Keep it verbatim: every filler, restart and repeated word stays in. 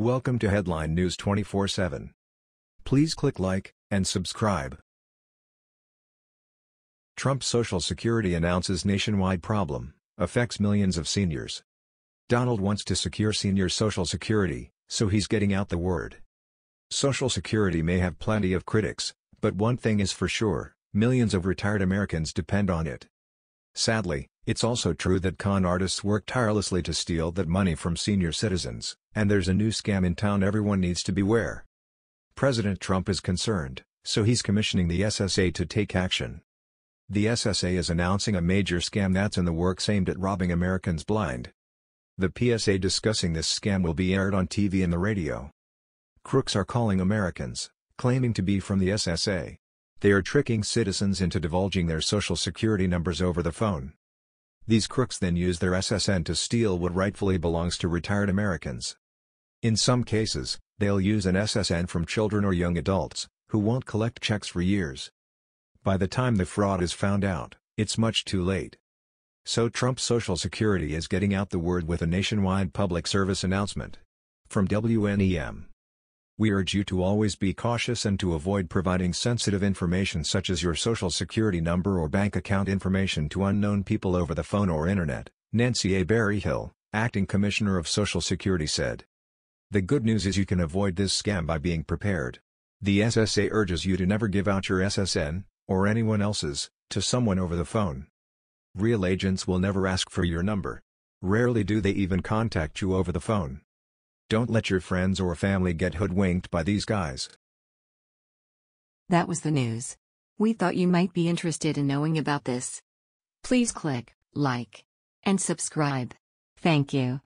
Welcome to Headline News twenty-four seven. Please click like and subscribe. Trump's Social Security announces nationwide problem, affects millions of seniors. Donald wants to secure senior Social Security, so he's getting out the word. Social Security may have plenty of critics, but one thing is for sure, millions of retired Americans depend on it. Sadly, it's also true that con artists work tirelessly to steal that money from senior citizens, and there's a new scam in town everyone needs to beware. President Trump is concerned, so he's commissioning the S S A to take action. The S S A is announcing a major scam that's in the works aimed at robbing Americans blind. The P S A discussing this scam will be aired on T V and the radio. Crooks are calling Americans, claiming to be from the S S A. They are tricking citizens into divulging their Social Security numbers over the phone. These crooks then use their S S N to steal what rightfully belongs to retired Americans. In some cases, they'll use an S S N from children or young adults, who won't collect checks for years. By the time the fraud is found out, it's much too late. So Trump's Social Security is getting out the word with a nationwide public service announcement. From W N E M. We urge you to always be cautious and to avoid providing sensitive information such as your Social Security number or bank account information to unknown people over the phone or internet, Nancy A. Berryhill, Acting Commissioner of Social Security said. The good news is you can avoid this scam by being prepared. The S S A urges you to never give out your S S N, or anyone else's, to someone over the phone. Real agents will never ask for your number. Rarely do they even contact you over the phone. Don't let your friends or family get hoodwinked by these guys. That was the news. We thought you might be interested in knowing about this. Please click like and subscribe. Thank you.